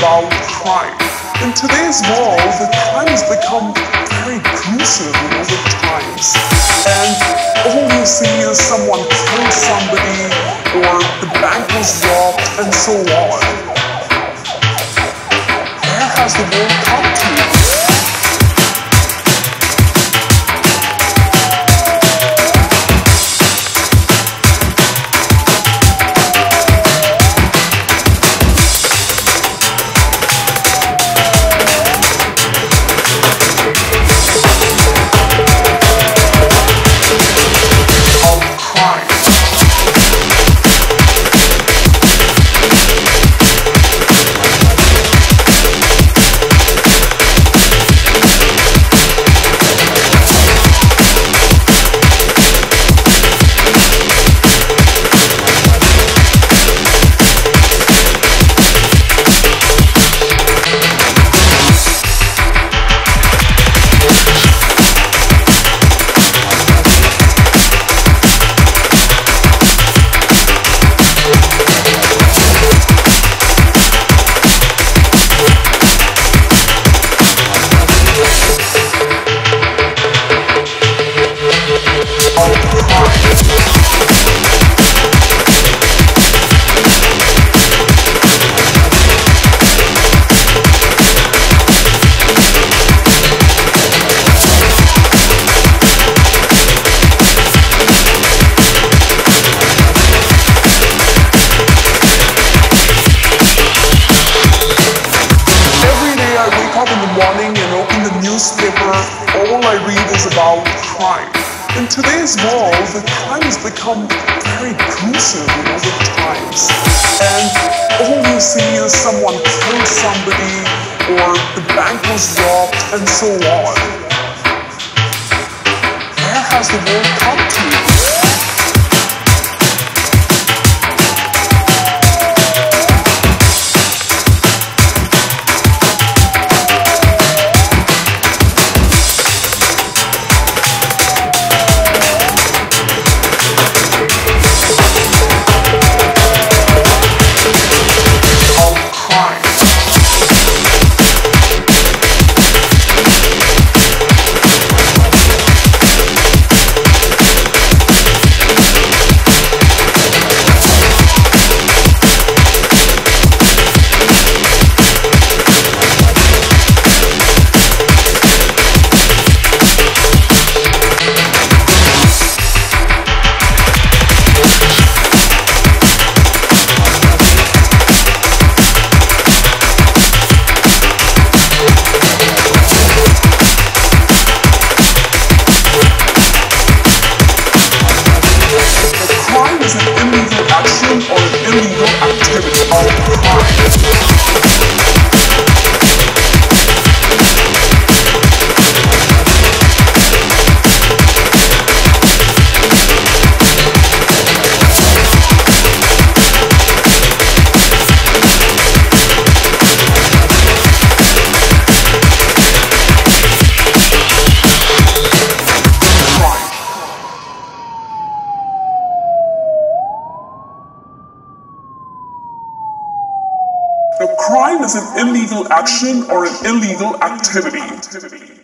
about crime. In today's world, the crimes become very gruesome over times. And all you see is someone killed somebody, or the bank was robbed, and so on. Where has the world come to? All I read is about crime. In today's world, the crime has become very gruesome over times. And all you see is someone killed somebody, or the bank was robbed, and so on. Where has the world come to? A crime is an illegal action or an illegal activity.